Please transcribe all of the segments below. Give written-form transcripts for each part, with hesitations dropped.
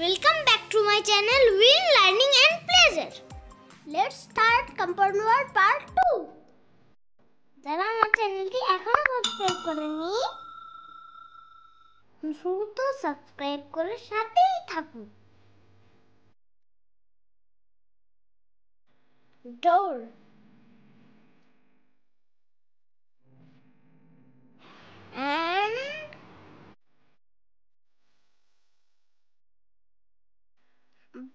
Welcome back to my channel WIN Learning and Pleasure. Let's start compound word part 2. যারা আমার চ্যানেলটি এখনো subscribe করেনি দ্রুত সাবস্ক্রাইব করে সাথেই থাকুন। Door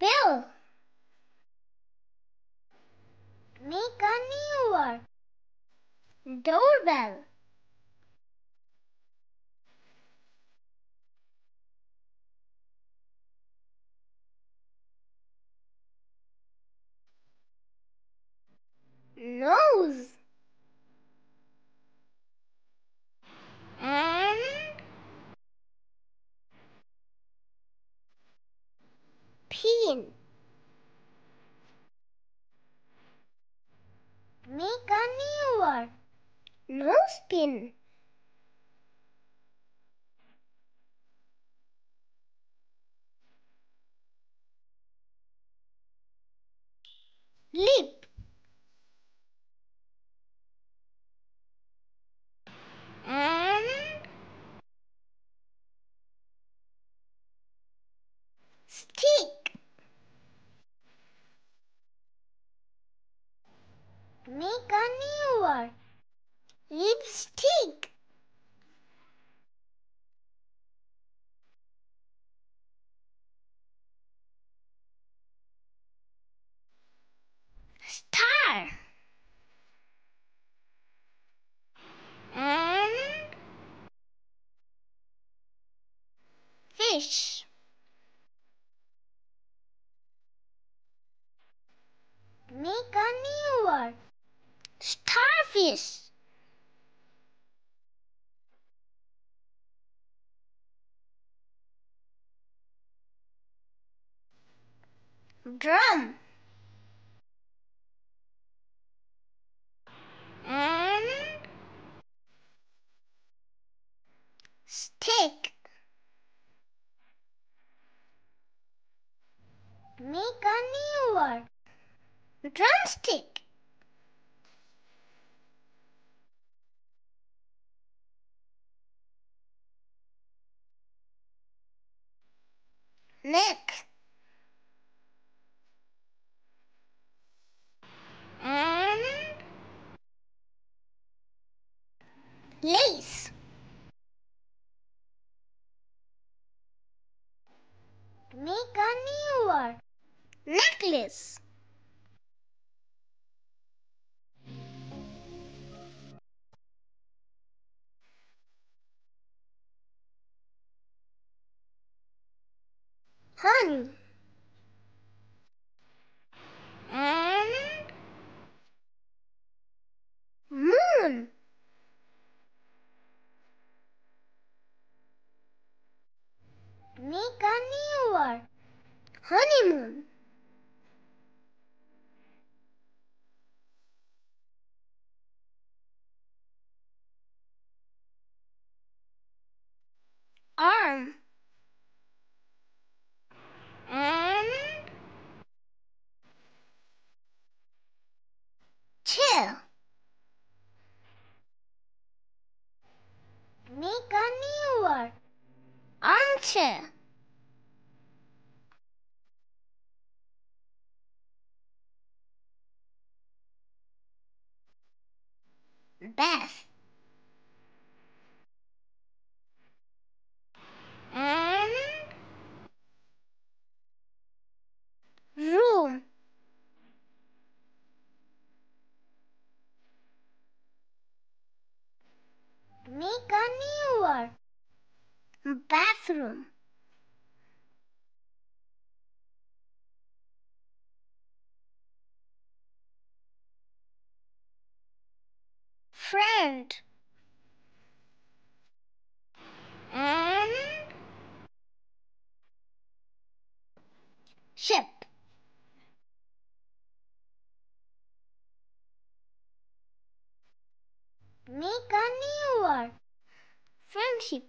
Bill, make a new word. Doorbell, nose, make a new word. Nose pin. Lip. And stick. Make a new word. Lipstick. Star. And fish. Make a new word. Starfish. Drum. And stick. Make a new word. Drumstick. Neck. And lace. Make a new word. Necklace. Honey. And moon. Make a new word. Honeymoon. Arm. Make a new word. Armchair. Bath. And room. Make a new word. Bathroom. Friend. And ship. Make a new word. Friendship.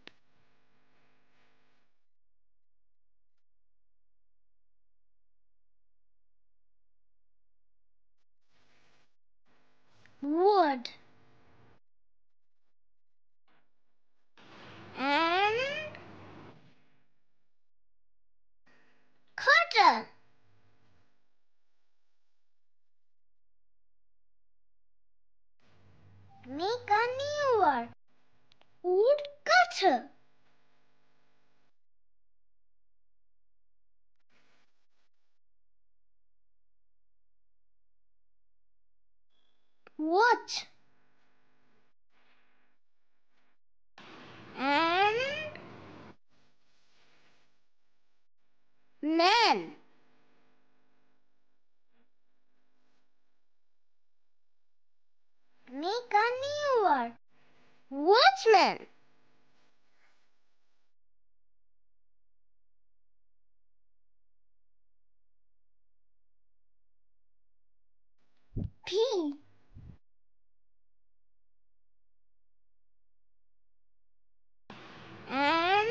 man. Make a new word. Watchman. P. And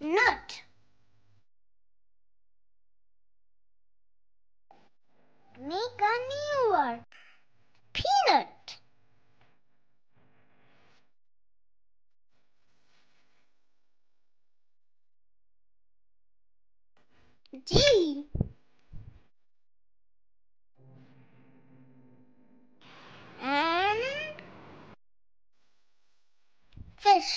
nut. Make a new word. Peanut. G. And fish.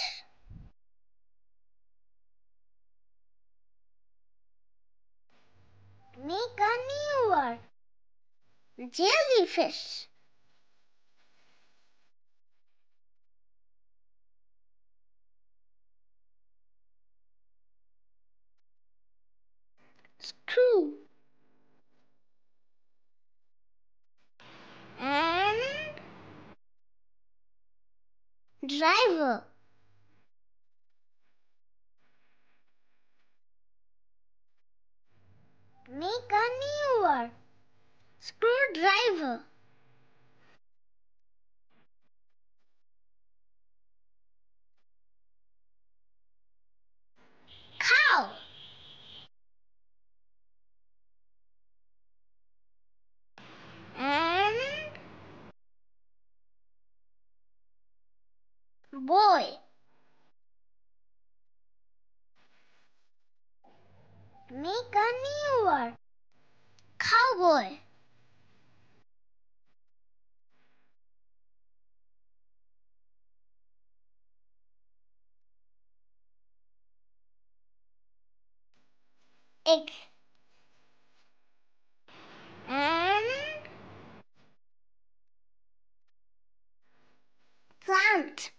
Make a new word. Jellyfish. Screw. And driver. Make a new word. Screwdriver. Cow. And boy. Make a new word. Cowboy. Egg. And plant.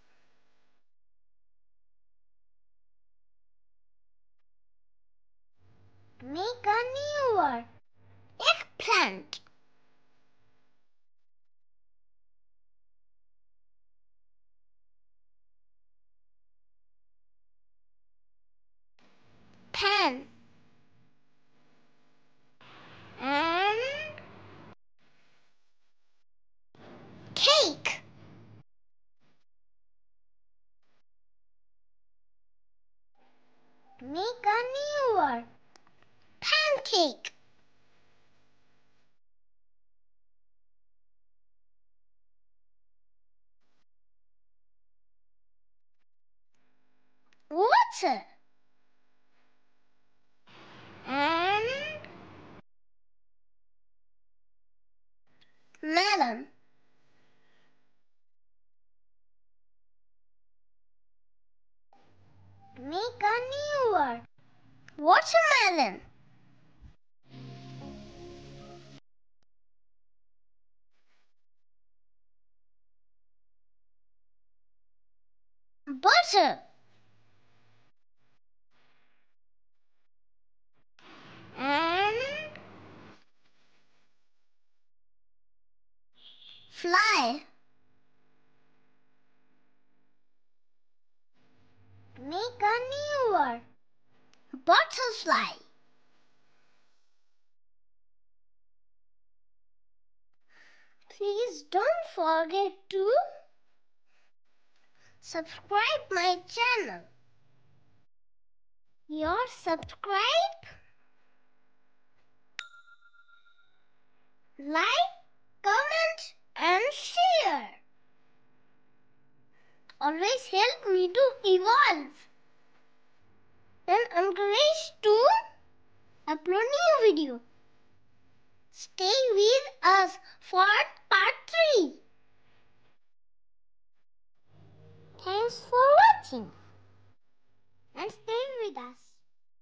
Make a new word. Eggplant. Pen. Make a new word. Pancake. Water. And melon. Make a new word. Watermelon. Butter. And fly. Make a new word. Butterfly. Please don't forget to subscribe my channel. Your subscribe, like, comment and share always help me to evolve and encourage to upload new video. Stay with us for part 3. Thanks for watching.